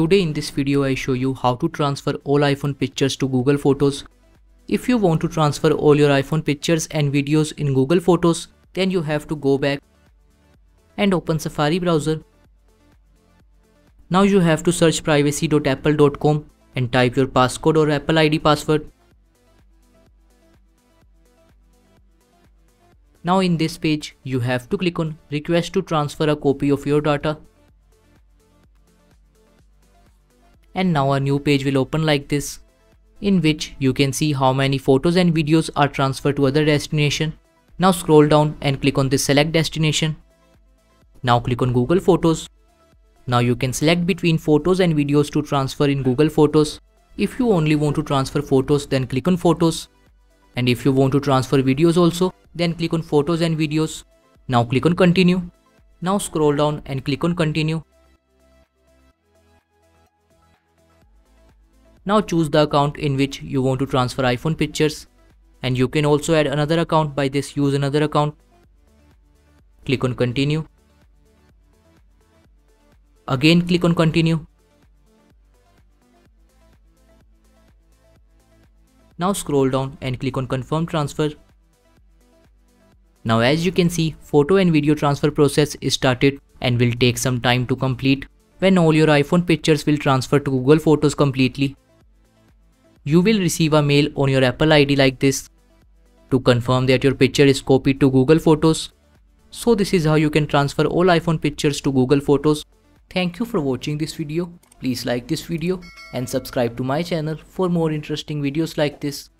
Today in this video I show you how to transfer all iPhone pictures to Google Photos. If you want to transfer all your iPhone pictures and videos in Google Photos, then you have to go back and open Safari browser. Now you have to search privacy.apple.com and type your passcode or Apple ID password. Now in this page, you have to click on Request to transfer a copy of your data. And now a new page will open like this, in which you can see how many photos and videos are transferred to other destination. Now scroll down and click on this Select Destination. Now click on Google Photos. Now you can select between photos and videos to transfer in Google Photos. If you only want to transfer photos, then click on Photos. And if you want to transfer videos also, then click on Photos and Videos. Now click on Continue. Now scroll down and click on Continue. Now choose the account in which you want to transfer iPhone pictures. And you can also add another account by this Use Another Account. Click on Continue. Again click on Continue. Now scroll down and click on Confirm Transfer. Now as you can see, photo and video transfer process is started and will take some time to complete, when all your iPhone pictures will transfer to Google Photos completely. You will receive a mail on your Apple ID like this to confirm that your picture is copied to Google Photos. So this is how you can transfer all iPhone pictures to Google Photos. Thank you for watching this video. Please like this video and subscribe to my channel for more interesting videos like this.